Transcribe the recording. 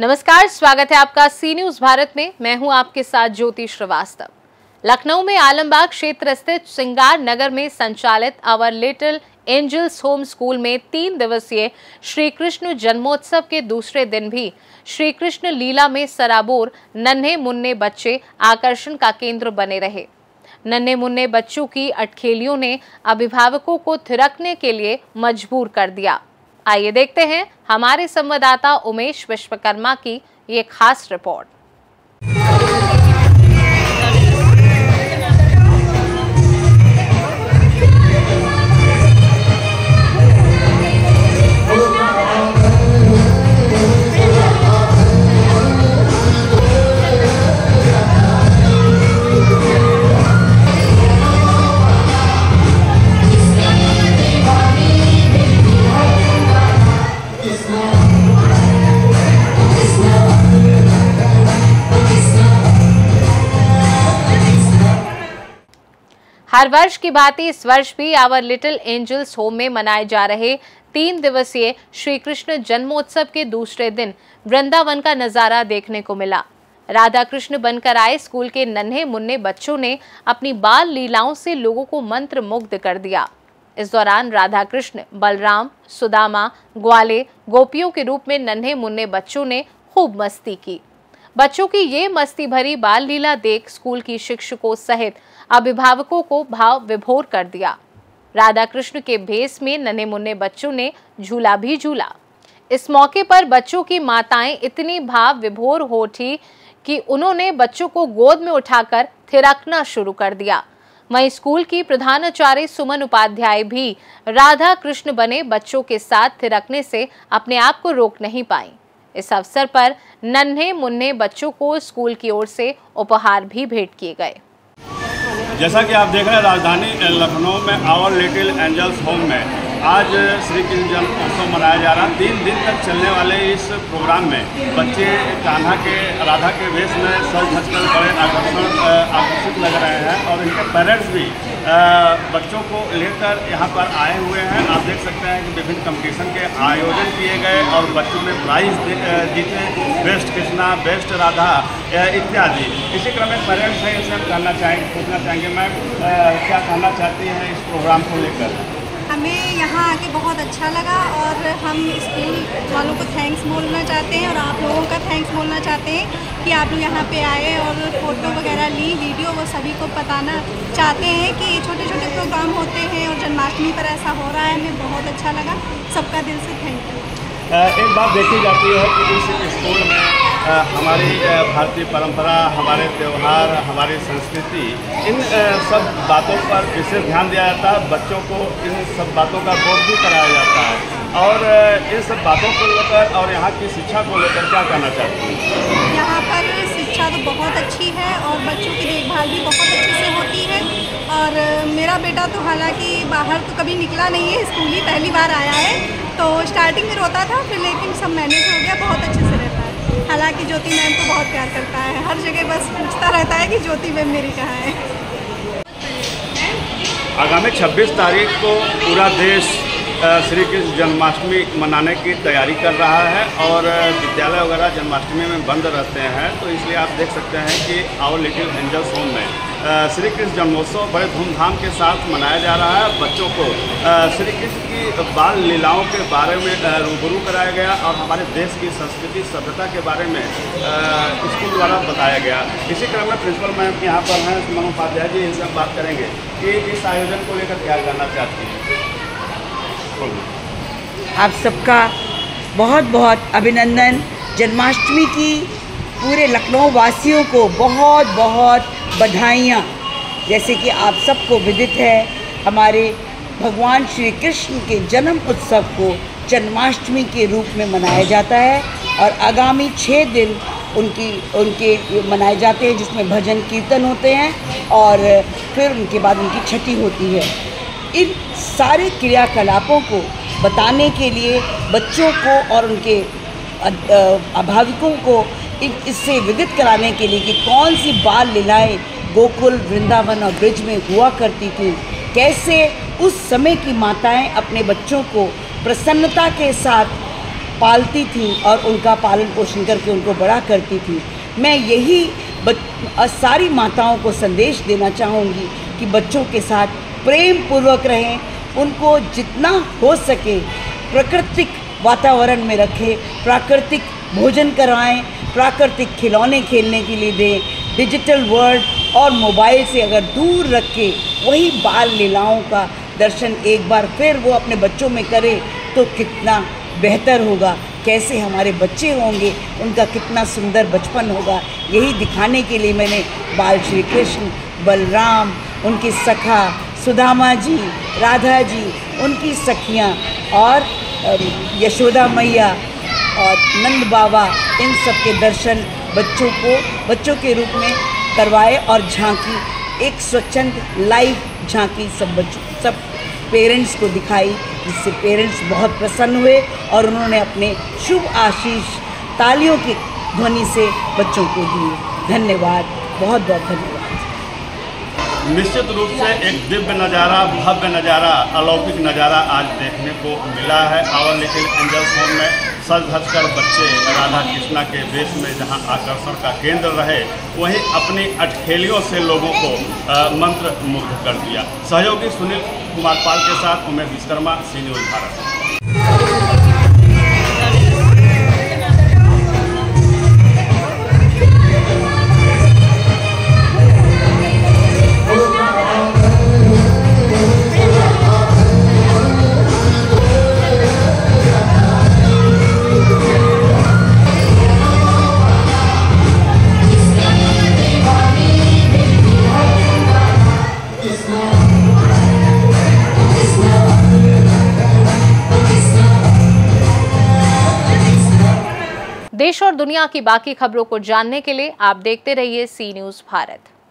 नमस्कार, स्वागत है आपका सी न्यूज भारत में। मैं हूं आपके साथ ज्योति श्रीवास्तव। लखनऊ में आलमबाग क्षेत्र स्थित श्रृंगार नगर में संचालित our little angels home school में 3 दिवसीय श्रीकृष्ण जन्मोत्सव के दूसरे दिन भी श्रीकृष्ण लीला में सराबोर नन्हे मुन्ने बच्चे आकर्षण का केंद्र बने रहे। नन्हे मुन्ने बच्चों की अटखेलियों ने अभिभावकों को थिरकने के लिए मजबूर कर दिया। आइए देखते हैं हमारे संवाददाता उमेश विश्वकर्मा की ये खास रिपोर्ट। हर वर्ष की भांति इस वर्ष भी आवर लिटिल एंजल्स होम में मनाए जा रहे 3 दिवसीय श्री कृष्ण जन्मोत्सव के दूसरे दिन वृंदावन का नजारा देखने को मिला। राधा-कृष्ण बनकर आए स्कूल के नन्हे मुन्ने बच्चों ने अपनी बाल लीलाओं से लोगों को मंत्रमुग्ध कर दिया। इस दौरान राधा-कृष्ण, बलराम, सुदामा, ग्वाले, गोपियों के रूप में नन्हे मुन्ने बच्चों ने खूब मस्ती की। बच्चों की ये मस्ती भरी बाल लीला देख स्कूल की शिक्षकों सहित अभिभावकों को भाव विभोर कर दिया। राधा कृष्ण के भेष में नन्हे मुन्ने बच्चों ने झूला भी झूला। इस मौके पर बच्चों की माताएं इतनी भाव विभोर हो उठी कि उन्होंने बच्चों को गोद में उठाकर थिरकना शुरू कर दिया। वहीं स्कूल की प्रधानाचार्य सुमन उपाध्याय भी राधा कृष्ण बने बच्चों के साथ थिरकने से अपने आप को रोक नहीं पाई। इस अवसर पर नन्हे मुन्ने बच्चों को स्कूल की ओर से उपहार भी भेंट किए गए। जैसा कि आप देख रहे हैं, राजधानी लखनऊ में आवर लिटिल एंजल्स होम में आज श्री कृष्ण जन्मोत्सव मनाया जा रहा है। 3 दिन तक चलने वाले इस प्रोग्राम में बच्चे कान्हा के राधा के वेश में सब धजकर बड़े आकर्षित लग रहे हैं और इनके पेरेंट्स भी बच्चों को लेकर यहाँ पर आए हुए हैं। आप देख सकते हैं कि विभिन्न कंपटीशन के आयोजन किए गए और बच्चों में प्राइज जीते, बेस्ट कृष्णा, बेस्ट राधा इत्यादि। इसी क्रम में पेरेंट्स हैं, इनसे पूछना चाहेंगे मैम क्या कहना चाहती हैं इस प्रोग्राम को लेकर। हमें यहाँ आके बहुत अच्छा लगा और हम स्कूल वालों को थैंक्स बोलना चाहते हैं और आप लोगों का थैंक्स बोलना चाहते हैं कि आप लोग यहाँ पे आए और फ़ोटो वगैरह ली, वीडियो, वो सभी को बताना चाहते हैं कि छोटे छोटे प्रोग्राम होते हैं और जन्माष्टमी पर ऐसा हो रहा है। हमें बहुत अच्छा लगा, सबका दिल से थैंक यू। एक बात देखी जाती है कि इस स्कूल में हमारी भारतीय परंपरा, हमारे त्यौहार, हमारी संस्कृति, इन सब बातों पर विशेष ध्यान दिया जाता है। बच्चों को इन सब बातों का बोध भी कराया जाता है और इन सब बातों को लेकर और यहाँ की शिक्षा को लेकर क्या कहना चाहते हैं। यहाँ पर शिक्षा तो बहुत अच्छी है और बच्चों की देखभाल भी बहुत अच्छे से होती है और मेरा बेटा तो हालाँकि बाहर तो कभी निकला नहीं है, स्कूल ही पहली बार आया है, तो स्टार्टिंग में रोता था फिर लेकिन सब मैनेज हो गया, बहुत अच्छे से रहता है। हालांकि ज्योति मैम को बहुत प्यार करता है, हर जगह बस पूछता रहता है कि ज्योति मैम मेरी कहाँ है। आगामी 26 तारीख को पूरा देश श्री कृष्ण जन्माष्टमी मनाने की तैयारी कर रहा है और विद्यालय वगैरह जन्माष्टमी में बंद रहते हैं, तो इसलिए आप देख सकते हैं कि आवर लिटिल एंजल्स होम में श्री कृष्ण जन्मोत्सव बड़े धूमधाम के साथ मनाया जा रहा है। बच्चों को श्री कृष्ण की बाल लीलाओं के बारे में रूबरू कराया गया और हमारे देश की संस्कृति, सभ्यता के बारे में स्कूल द्वारा बताया गया। इसी क्रम में प्रिंसिपल मैम यहाँ पर हैं, सुमन उपाध्याय जी, इनसे हम बात करेंगे कि इस आयोजन को लेकर क्या करना चाहती हैं। आप सबका बहुत बहुत अभिनंदन। जन्माष्टमी की पूरे लखनऊ वासियों को बहुत बहुत बधाइयाँ। जैसे कि आप सबको विदित है, हमारे भगवान श्री कृष्ण के जन्म उत्सव को जन्माष्टमी के रूप में मनाया जाता है और आगामी 6 दिन उनके मनाए जाते हैं, जिसमें भजन कीर्तन होते हैं और फिर उनके बाद उनकी छठी होती है। इन सारे क्रियाकलापों को बताने के लिए बच्चों को और उनके अभिभावकों को इससे विदित कराने के लिए कि कौन सी बाल लीलाएँ गोकुल, वृंदावन और ब्रिज में हुआ करती थी, कैसे उस समय की माताएं अपने बच्चों को प्रसन्नता के साथ पालती थीं और उनका पालन पोषण करके उनको बड़ा करती थीं। मैं यही सारी माताओं को संदेश देना चाहूँगी कि बच्चों के साथ प्रेम पूर्वक रहें, उनको जितना हो सके प्राकृतिक वातावरण में रखें, प्राकृतिक भोजन करवाएं, प्राकृतिक खिलौने खेलने के लिए दें, डिजिटल वर्ल्ड और मोबाइल से अगर दूर रख के वही बाल लीलाओं का दर्शन एक बार फिर वो अपने बच्चों में करें तो कितना बेहतर होगा, कैसे हमारे बच्चे होंगे, उनका कितना सुंदर बचपन होगा। यही दिखाने के लिए मैंने बाल श्री कृष्ण, बलराम, उनकी सखा सुदामा जी, राधा जी, उनकी सखियाँ और यशोदा मैया और नंद बाबा, इन सब के दर्शन बच्चों को बच्चों के रूप में करवाए और झांकी, एक स्वच्छंद लाइव झांकी सब पेरेंट्स को दिखाई, जिससे पेरेंट्स बहुत प्रसन्न हुए और उन्होंने अपने शुभ आशीष तालियों की ध्वनि से बच्चों को दिए। धन्यवाद, बहुत बहुत धन्यवाद। निश्चित रूप से एक दिव्य नज़ारा, भव्य नज़ारा, अलौकिक नज़ारा आज देखने को मिला है आवर लिटिल एंजल्स होम में। सज धज कर बच्चे राधा कृष्णा के वेश में जहां आकर्षण का केंद्र रहे, वहीं अपनी अटखेलियों से लोगों को मंत्र मुग्ध कर दिया। सहयोगी सुनील कुमार पाल के साथ उमेश विश्वकर्मा, सी न्यूज़ भारत। देश और दुनिया की बाकी खबरों को जानने के लिए आप देखते रहिए सी न्यूज़ भारत।